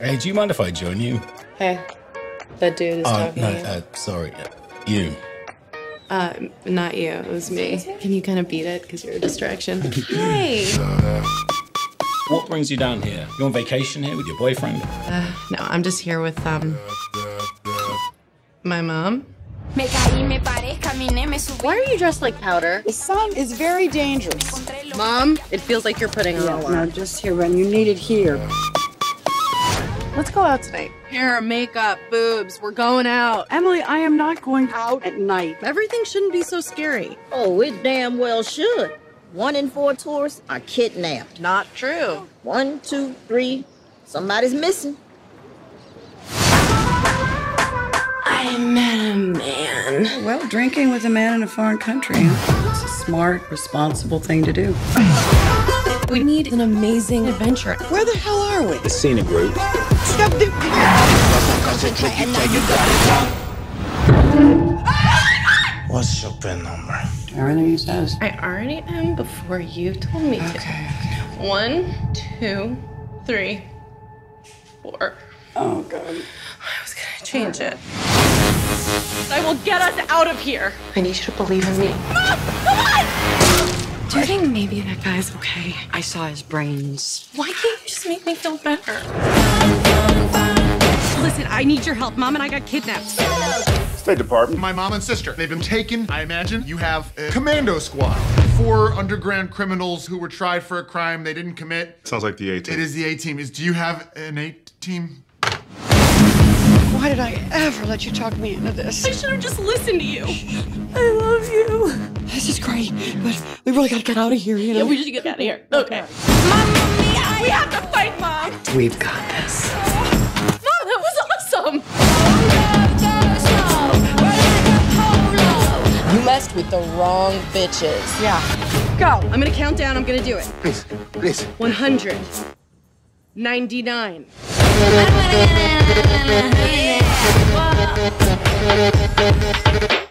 Hey, do you mind if I join you? Hey, that dude is talking to you. Sorry, you. Not you, it was me. Can you kind of beat it, because you're a distraction? Hey! What brings you down here? You on vacation here with your boyfriend? No, I'm just here with, my mom. Why are you dressed like powder? The sun is very dangerous. Mom, it feels like you're putting on a lot. No, just here when you need it here. Let's go out tonight. Hair, makeup, boobs, we're going out. Emily, I am not going out at night. Everything shouldn't be so scary. Oh, it damn well should. 1 in 4 tourists are kidnapped. Not true. 1, 2, 3, somebody's missing. I met a man. Well, drinking with a man in a foreign country. It's a smart, responsible thing to do. We need an amazing adventure. Where the hell are we? The scenic route. Stop the... What's your PIN number? Everything he says. I already am before you told me to. Okay. 1, 2, 3, 4. Oh, God. I was gonna change it. I will get us out of here. I need you to believe in me. Mom, come on! Do you think maybe that guy's okay? I saw his brains. Why can't you just make me feel better? Listen, I need your help. Mom and I got kidnapped. State Department. My mom and sister, they've been taken. I imagine you have a commando squad. 4 underground criminals who were tried for a crime they didn't commit. Sounds like the A-team. It is the A-team. Do you have an A-team? Why did I ever let you talk me into this? I should have just listened to you. I love you. This is great, but we really gotta get out of here, you know? Yeah, we should get out of here. Okay. Mom, we have to fight, Mom. We've got this. Mom, that was awesome. You messed with the wrong bitches. Yeah. Go. I'm gonna count down. I'm gonna do it. Please, please. 199.